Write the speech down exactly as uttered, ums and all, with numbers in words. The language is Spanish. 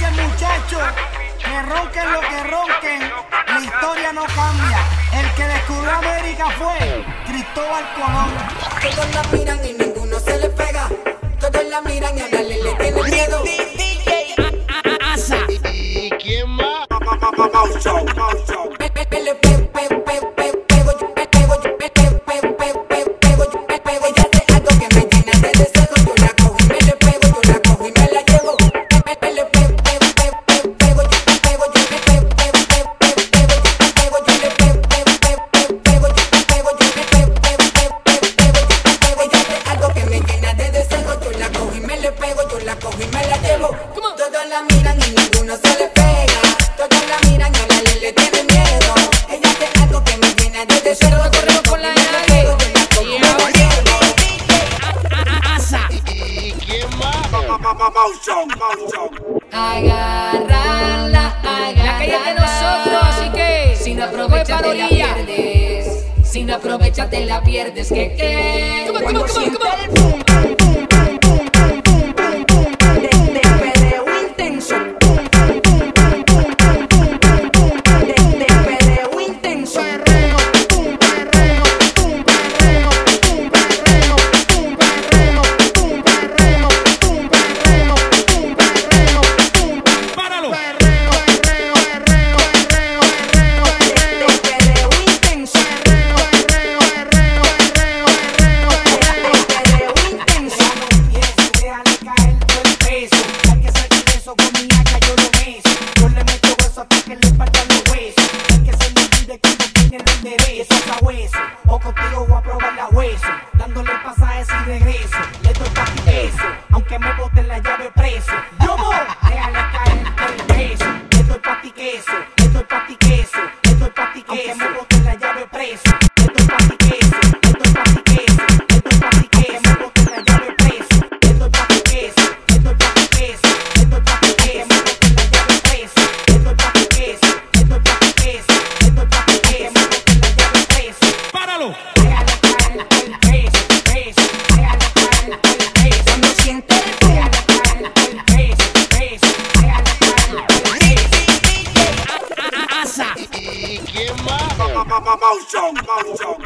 Gracias, muchachos. Que ronquen lo que ronquen, la historia no cambia. El que descubrió América fue Cristóbal Colón. Todos la miran y ninguno se le pega. Todos la miran y a nadie le tiene miedo. D J Aza. ¿Y quién más? Motion, Motion. Agarrarla, agarrarla, la calle es de nosotros, así que si no aprovechas te la pierdes, si no aprovechas te la pierdes, que qué. Come on, come on, come on, come on. Motion, motion.